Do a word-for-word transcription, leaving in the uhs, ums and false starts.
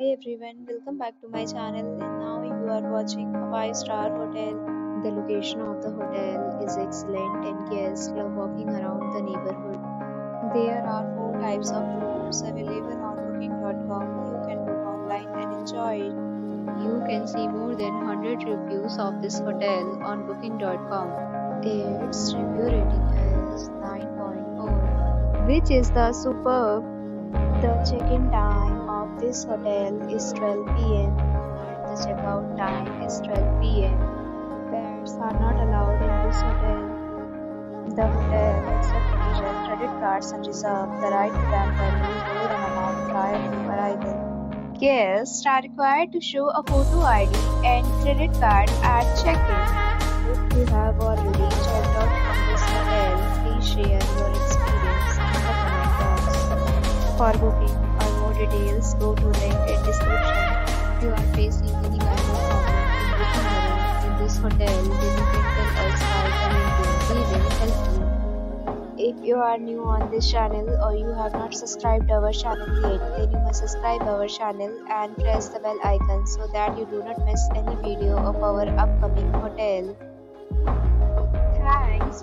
Hi everyone, welcome back to my channel, and now you are watching a five star hotel. The location of the hotel is excellent and guests love walking around the neighborhood. There are four types of rooms available on booking dot com. You can book online and enjoy it. You can see more than one hundred reviews of this hotel on booking dot com. Its review rating is nine point four, which is the superb. The check-in time of this hotel is twelve p m and the check-out time is twelve p m Pets are not allowed in this hotel. The hotel accepts major credit cards and reserves the right to temporarily hold an amount prior to arrival. Guests are required to show a photo I D and credit card at check-in. If you have already checked out from this hotel, please share your experience in the comment box. For booking or more details, go to link in description. If you are facing any kind of problem in booking a room in this hotel, then you can tell us by commenting. We will help you. If you are new on this channel or you have not subscribed our channel yet, then you must subscribe our channel and press the bell icon so that you do not miss any video of our upcoming hotel. Thanks